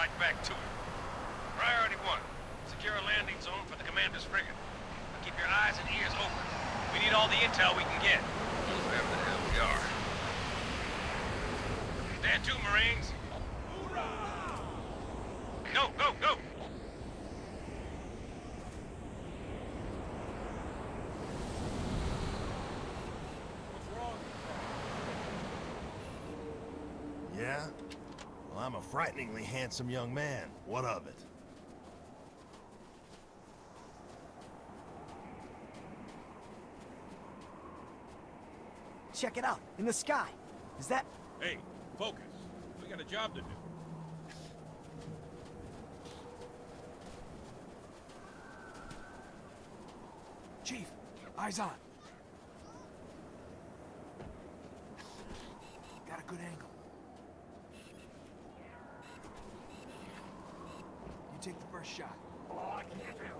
right back to it. Priority one, secure a landing zone for the commander's frigate. But keep your eyes and ears open. We need all the intel we can get. Wherever the hell we are. Stand to, Marines. Hoorah! Go, go, go! Yeah? Well, I'm a frighteningly handsome young man. What of it? Check it out, in the sky. Is that... Hey, focus. We got a job to do. Chief, eyes on. Got a good angle. You take the first shot. Oh, I can't do it.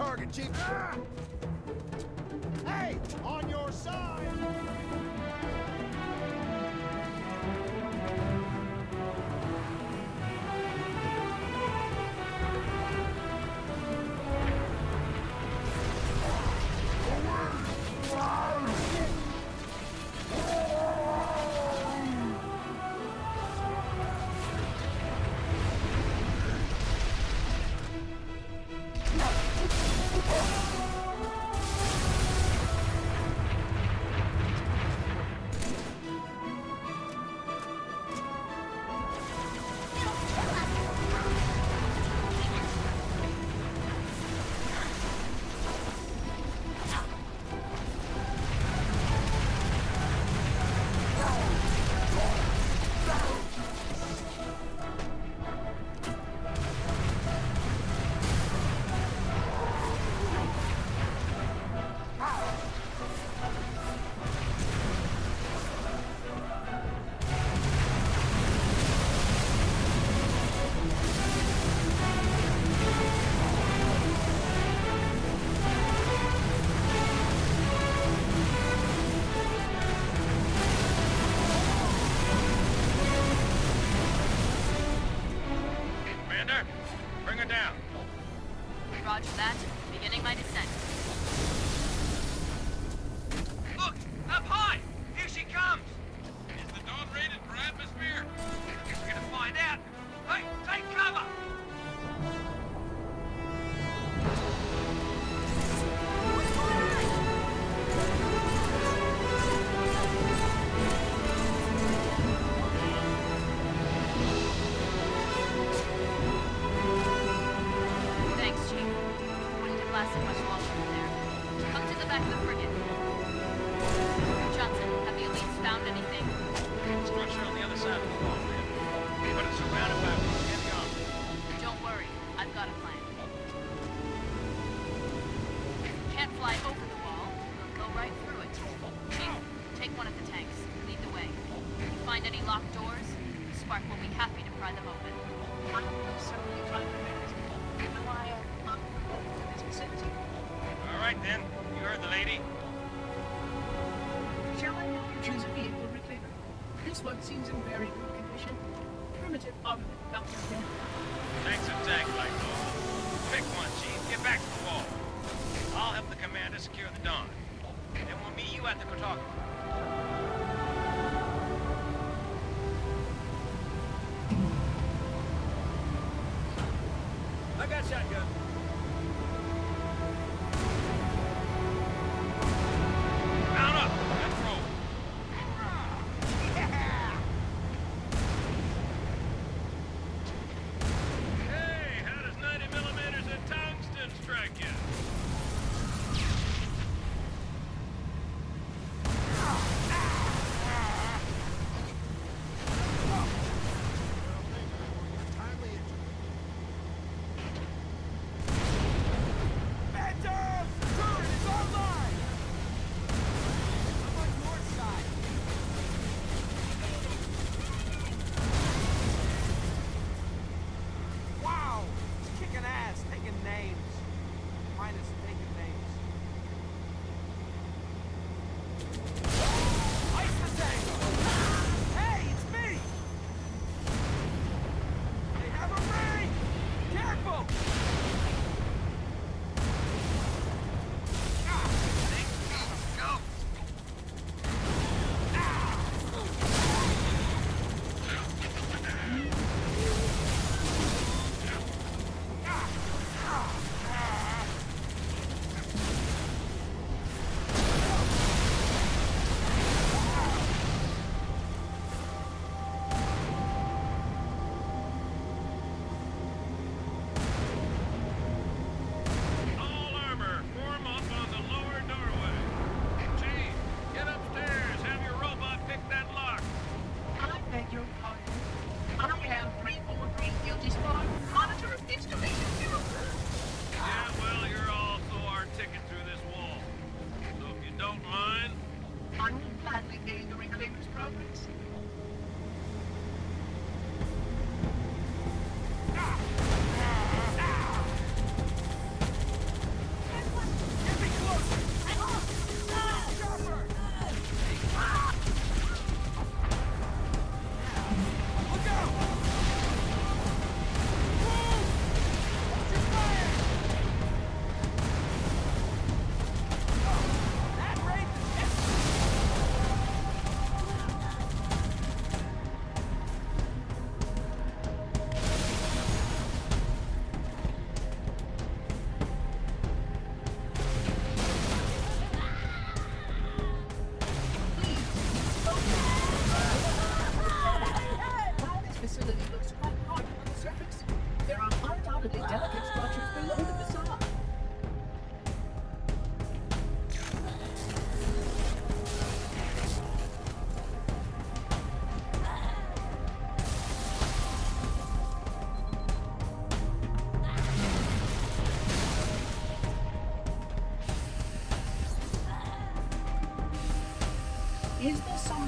target, Chief. Hey, on your side.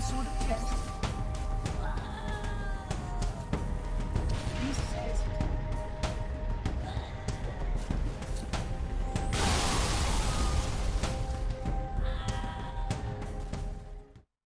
some sort of test.